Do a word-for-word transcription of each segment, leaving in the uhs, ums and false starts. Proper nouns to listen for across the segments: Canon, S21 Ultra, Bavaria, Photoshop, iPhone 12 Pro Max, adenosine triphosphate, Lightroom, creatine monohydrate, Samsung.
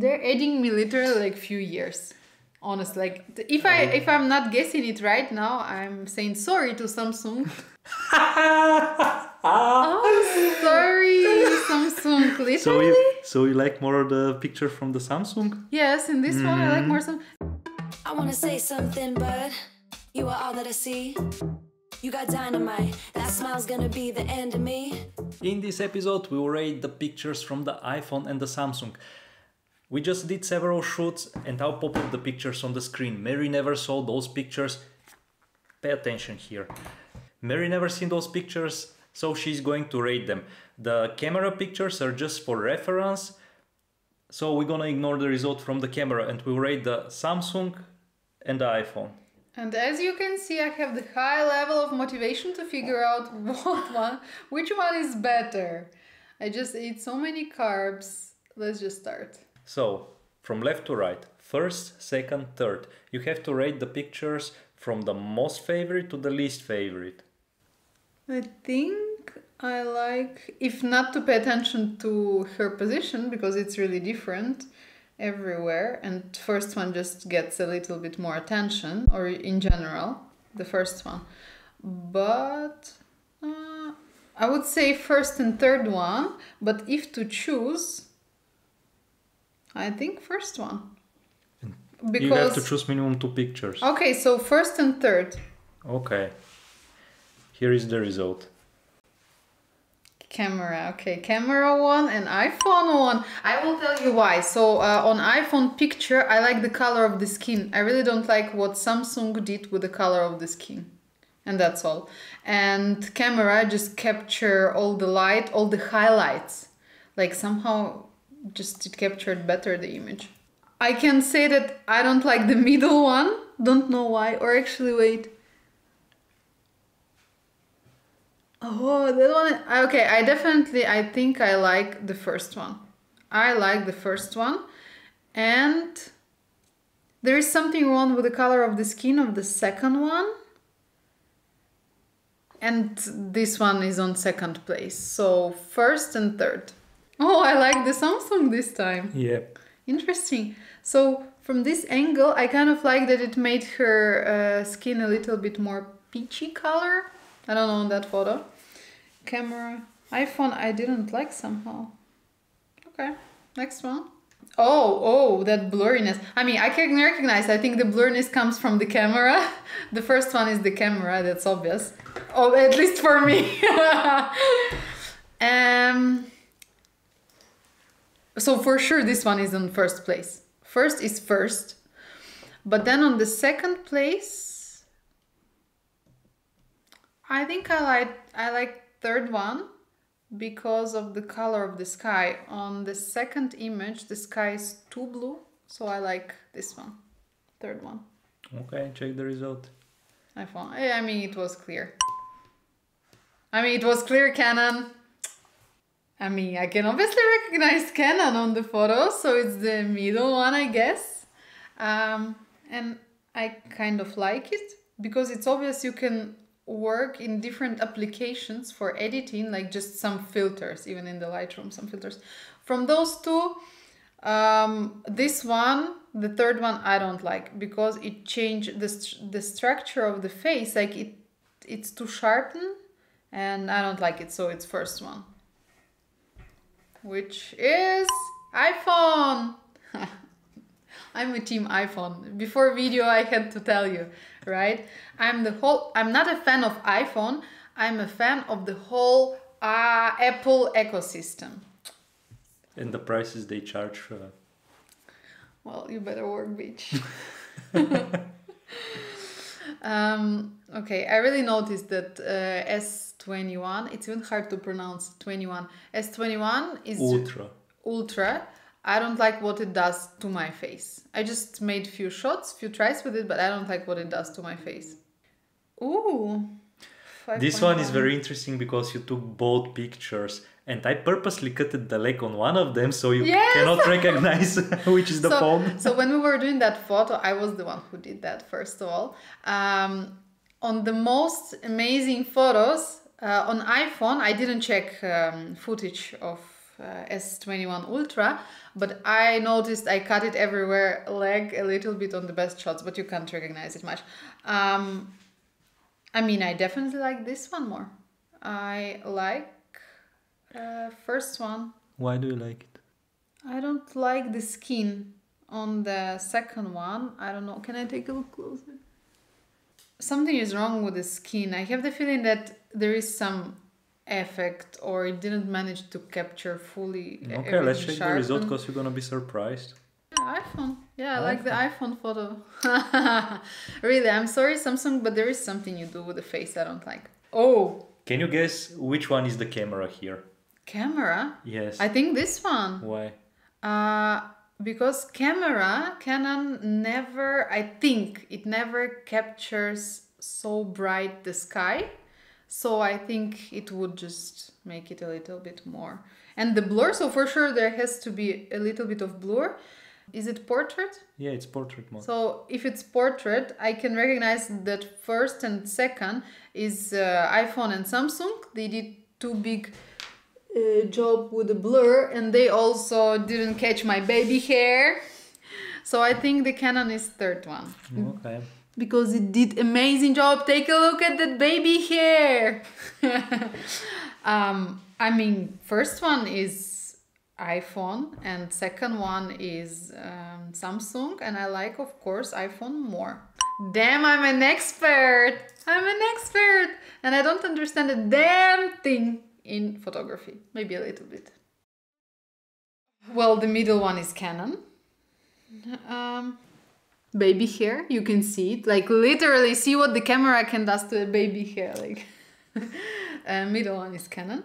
they're adding me literally like few years. Honestly, like if I if I'm not guessing it right now, I'm saying sorry to Samsung. Oh, sorry, Samsung. Literally. So you, so you like more the picture from the Samsung? Yes, in this mm. one I like more some. I wanna say something, but you are all that I see. You got dynamite, that smile's gonna be the end of me. In this episode we will rate the pictures from the iPhone and the Samsung. We just did several shoots and I'll pop up the pictures on the screen. Mary never saw those pictures. Pay attention here. Mary never seen those pictures, so she's going to rate them. The camera pictures are just for reference, so we're gonna ignore the result from the camera and we'll rate the Samsung and the iPhone. And as you can see, I have the high level of motivation to figure out what one, which one is better. I just ate so many carbs. Let's just start. So, from left to right, first, second, third. You have to rate the pictures from the most favorite to the least favorite. I think I like, if not to pay attention to her position, because it's really different everywhere, and first one just gets a little bit more attention, or in general the first one, but uh, I would say first and third one, but if to choose, I think first one, because you have to choose minimum two pictures. Okay, so first and third. Okay, here is the result. Camera, okay, camera one and iPhone one. I will tell you why. So uh, on iPhone picture, I like the color of the skin. I really don't like what Samsung did with the color of the skin. And that's all. And camera just capture all the light, all the highlights. Like somehow just it captured better the image. I can say that I don't like the middle one. Don't know why, or actually wait. Oh, that one. Okay, I definitely, I think I like the first one. I like the first one. And there is something wrong with the color of the skin of the second one. And this one is on second place. So first and third. Oh, I like the Samsung this time. Yep. Interesting. So from this angle, I kind of like that it made her uh, skin a little bit more peachy color. I don't know on that photo. Camera, iPhone, I didn't like somehow. Okay, next one. Oh, oh, that blurriness. I mean, I can recognize, I think the blurriness comes from the camera. The first one is the camera, that's obvious. Oh, at least for me. um, so for sure this one is in first place. First is first. But then on the second place, I think I like I like third one because of the color of the sky. On the second image, the sky is too blue, so I like this one, third one. Okay, check the result. iPhone. I mean, it was clear. I mean, it was clear Canon. I mean, I can obviously recognize Canon on the photo, so it's the middle one, I guess. Um, and I kind of like it because it's obvious you can work in different applications for editing, like just some filters, even in the Lightroom, some filters. From those two, um, this one, the third one, I don't like because it changed the, st the structure of the face, like it it's too sharpened and I don't like it, so it's first one. Which is iPhone! I'm a team iPhone. Before video I had to tell you, right? I'm the whole, I'm not a fan of iPhone, I'm a fan of the whole uh, Apple ecosystem. And the prices they charge? Uh... Well, you better work, bitch. um, okay, I really noticed that uh, S twenty-one, it's even hard to pronounce twenty-one. S twenty-one is Ultra. Ultra. I don't like what it does to my face. I just made few shots, few tries with it, but I don't like what it does to my face. Ooh. This one is very interesting because you took both pictures and I purposely cut the leg on one of them so you yes! cannot recognize which is the so, phone. So when we were doing that photo, I was the one who did that, first of all. Um, on the most amazing photos, uh, on iPhone, I didn't check um, footage of uh, S twenty-one Ultra, but I noticed I cut it everywhere, lag a little bit on the best shots, but you can't recognize it much. Um, I mean, I definitely like this one more. I like uh, first one. Why do you like it? I don't like the skin on the second one. I don't know. Can I take a look closer? Something is wrong with the skin. I have the feeling that there is some effect, or it didn't manage to capture fully. Okay, let's check the result because you're gonna be surprised. Yeah, iPhone. Yeah, I like the iPhone photo. Really, I'm sorry, Samsung, but there is something you do with the face I don't like. Oh! Can you guess which one is the camera here? Camera? Yes. I think this one. Why? Uh, because camera, Canon never, I think, it never captures so bright the sky. So I think it would just make it a little bit more. And the blur, so for sure there has to be a little bit of blur. Is it portrait? Yeah, it's portrait mode. So if it's portrait, I can recognize that first and second is uh, iPhone and Samsung. They did too big uh, job with the blur, and they also didn't catch my baby hair. So I think the Canon is third one. Okay. Because it did amazing job. Take a look at that baby hair. um, I mean, first one is iPhone and second one is um, Samsung, and I like, of course, iPhone more. Damn, I'm an expert. I'm an expert, and I don't understand a damn thing in photography. Maybe a little bit. Well, the middle one is Canon. Um, Baby hair, you can see it, like literally see what the camera can does to a baby hair. Like, uh, middle one is Canon.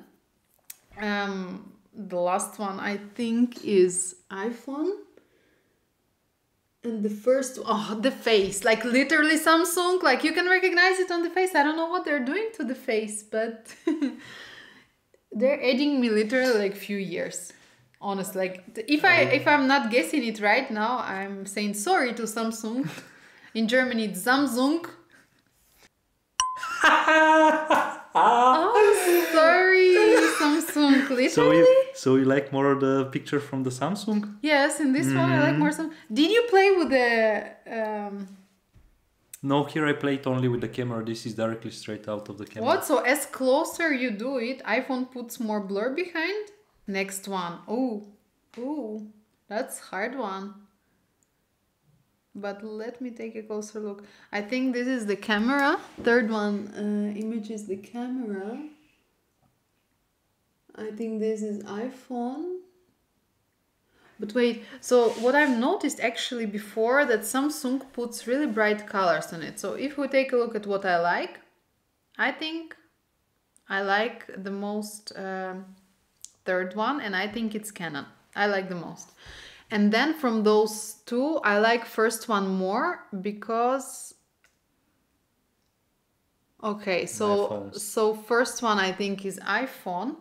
Um, the last one I think is iPhone, and the first, oh, the face, like literally Samsung. Like you can recognize it on the face. I don't know what they're doing to the face, but they're adding me literally like few years. Honestly, like if I if I'm not guessing it right now, I'm saying sorry to Samsung. In Germany, it's Samsung. Oh, sorry, Samsung. Literally. So you, so you like more the picture from the Samsung? Yes, in this mm. one I like more Samsung. Did you play with the? Um... No, here I played only with the camera. This is directly straight out of the camera. What? So as closer you do it, iPhone puts more blur behind. Next one. Oh, oh, that's hard one. But let me take a closer look. I think this is the camera. Third one uh, image is the camera. I think this is iPhone. But wait, so what I've noticed actually before that Samsung puts really bright colors on it. So if we take a look at what I like, I think I like the most... Uh, third one, and I think it's Canon. I like the most. And then from those two, I like first one more because... Okay, so, so first one I think is iPhone,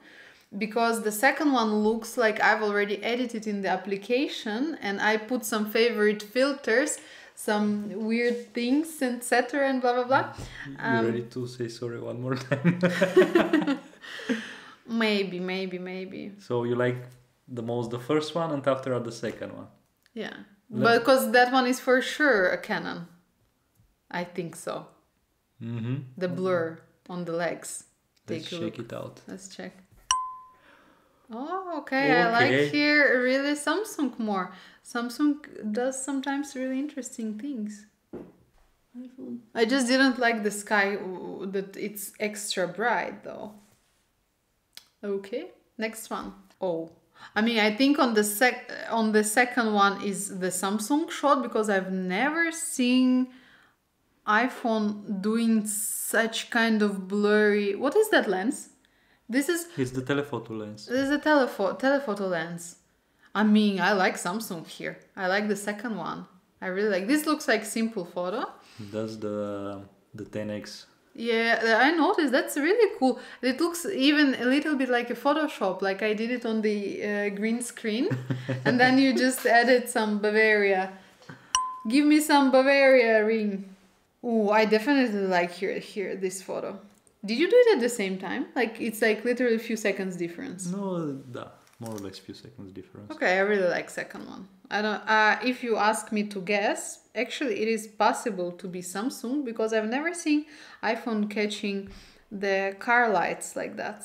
because the second one looks like I've already edited in the application and I put some favorite filters, some weird things, et cetera and blah, blah, blah. Um, you ready to say sorry one more time? Maybe, maybe, maybe. So you like the most the first one, and after the second one. Yeah, Let because that one is for sure a Canon. I think so. Mm-hmm. The blur mm-hmm. on the legs. Let's Take a check look. it out. Let's check. Oh, okay. okay. I like here really Samsung more. Samsung does sometimes really interesting things. I just didn't like the sky that it's extra bright though. Okay, next one. Oh, I mean, I think on the sec on the second one is the Samsung shot, because I've never seen iPhone doing such kind of blurry. What is that lens? This is. It's the telephoto lens. This is a telephoto telephoto lens. I mean, I like Samsung here. I like the second one. I really like. This looks like simple photo. That's the the ten X. Yeah, I noticed. That's really cool. It looks even a little bit like a Photoshop, like I did it on the uh, green screen. And then you just added some Bavaria. Give me some Bavaria ring. Oh, I definitely like here, here, this photo. Did you do it at the same time? Like, it's like literally a few seconds difference. No, more or less few seconds difference. Okay, I really like second one. I don't. Uh, if you ask me to guess, actually it is possible to be Samsung, because I've never seen iPhone catching the car lights like that.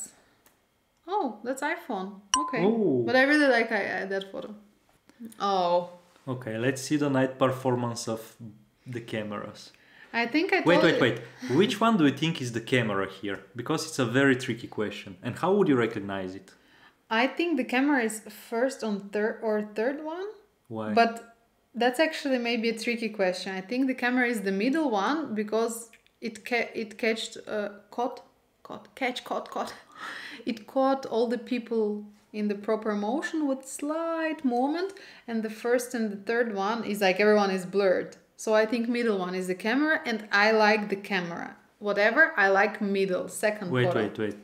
Oh, that's iPhone. Okay. Ooh. But I really like I, I, that photo. Oh. Okay, let's see the night performance of the cameras. I think I Wait, wait, wait. Which one do you think is the camera here? Because it's a very tricky question. And how would you recognize it? I think the camera is first on third or third one. Why? But that's actually maybe a tricky question. I think the camera is the middle one because it ca it catched uh, caught caught catch caught caught it caught all the people in the proper motion with slight movement, and the first and the third one is like everyone is blurred. So I think middle one is the camera, and I like the camera. Whatever, I like middle second. Wait, photo. wait, wait.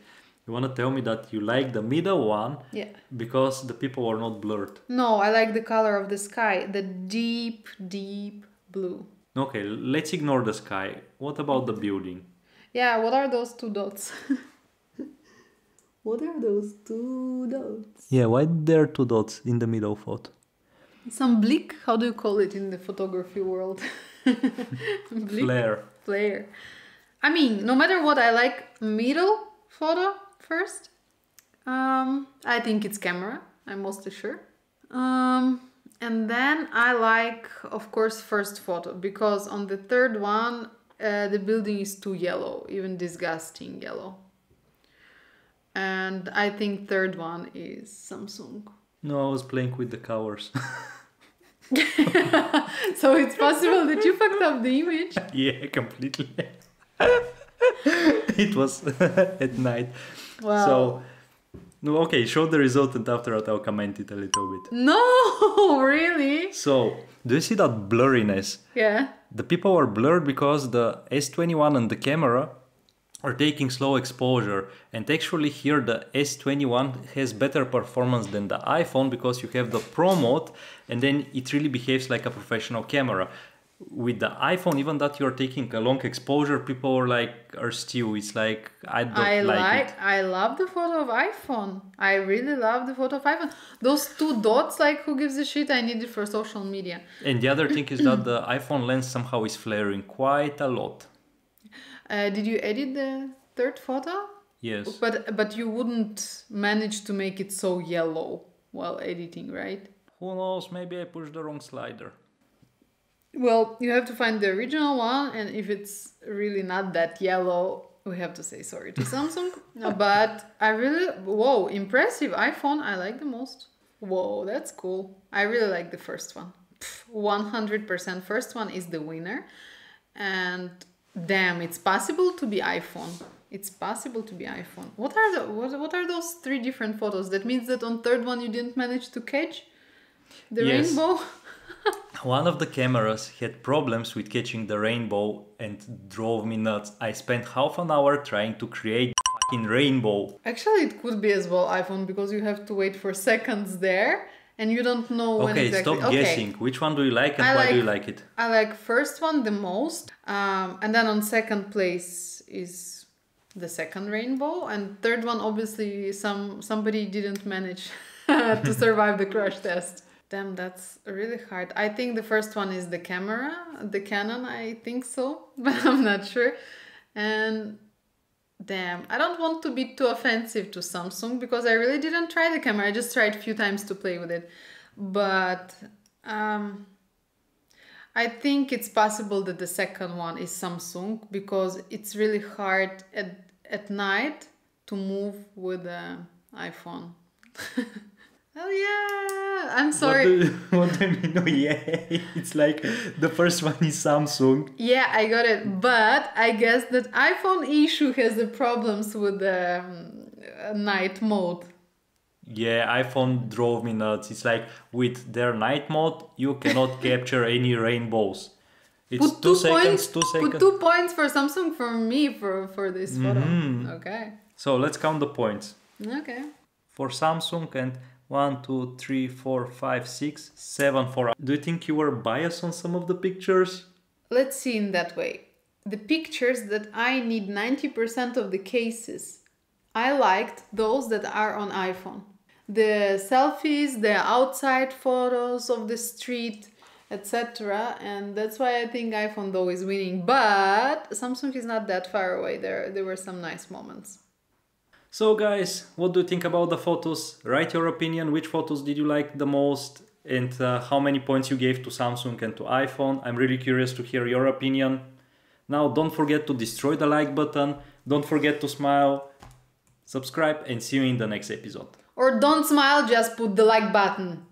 You want to tell me that you like the middle one? Yeah. Because the people are not blurred. No, I like the color of the sky, the deep, deep blue. Okay, let's ignore the sky. What about the building? Yeah, what are those two dots? What are those two dots? Yeah, why there are two dots in the middle photo? Some bleak, how do you call it in the photography world? Bleak? Flare. Flare. I mean, no matter what, I like middle photo. First, um, I think it's camera, I'm mostly sure. Um, and then I like, of course, first photo, because on the third one, uh, the building is too yellow, even disgusting yellow. And I think third one is Samsung. No, I was playing with the colors. So it's possible that you fucked up the image? Yeah, completely. It was at night. Wow. So, no, okay, show the result, and after that I'll comment it a little bit. No, really? So, do you see that blurriness? Yeah. The people are blurred because the S twenty-one and the camera are taking slow exposure. And actually here the S twenty-one has better performance than the iPhone because you have the Pro mode, and then it really behaves like a professional camera. With the iPhone, even that you're taking a long exposure, people are like, are still, it's like, I don't I like, like it. I love the photo of iPhone. I really love the photo of iPhone. Those two dots, like, who gives a shit? I need it for social media. And the other thing is that the iPhone lens somehow is flaring quite a lot. Uh, did you edit the third photo? Yes. But, but you wouldn't manage to make it so yellow while editing, right? Who knows, maybe I pushed the wrong slider. Well, you have to find the original one, and if it's really not that yellow, we have to say sorry to Samsung. No, but I really, whoa, impressive iPhone, I like the most. Whoa, that's cool. I really like the first one. one hundred percent first one is the winner. And damn, it's possible to be iPhone. It's possible to be iPhone. What are the what, what are those three different photos? That means that on third one you didn't manage to catch the yes. rainbow? One of the cameras had problems with catching the rainbow and drove me nuts. I spent half an hour trying to create the fucking rainbow. Actually, it could be as well iPhone, because you have to wait for seconds there and you don't know when okay, exactly. Stop okay, stop guessing. Which one do you like and I why like, do you like it? I like first one the most. Um, and then on second place is the second rainbow. And third one, obviously, some somebody didn't manage to survive the crash test. Damn, that's really hard. I think the first one is the camera, the Canon, I think so, but I'm not sure. And damn, I don't want to be too offensive to Samsung because I really didn't try the camera. I just tried a few times to play with it. But um, I think it's possible that the second one is Samsung because it's really hard at, at night to move with an iPhone. Oh yeah, I'm sorry. What do, what do you mean? Oh yeah, it's like the first one is Samsung. Yeah, I got it, but I guess that iPhone issue has the problems with the um, night mode. Yeah, iPhone drove me nuts. It's like with their night mode, you cannot capture any rainbows. It's put two, two seconds, points, two seconds. Put two points for Samsung for me for, for this photo. Mm-hmm. Okay. So let's count the points. Okay. For Samsung and... One, two, three, four, five, six, seven, four. Do you think you were biased on some of the pictures? Let's see in that way. The pictures that I need ninety percent of the cases, I liked those that are on iPhone. the selfies, the outside photos of the street, et cetera. And that's why I think iPhone though is winning, but Samsung is not that far away. There, there were some nice moments. So guys, what do you think about the photos? Write your opinion, which photos did you like the most and uh, how many points you gave to Samsung and to iPhone. I'm really curious to hear your opinion. Now don't forget to destroy the like button, don't forget to smile, subscribe and see you in the next episode. Or don't smile, just put the like button.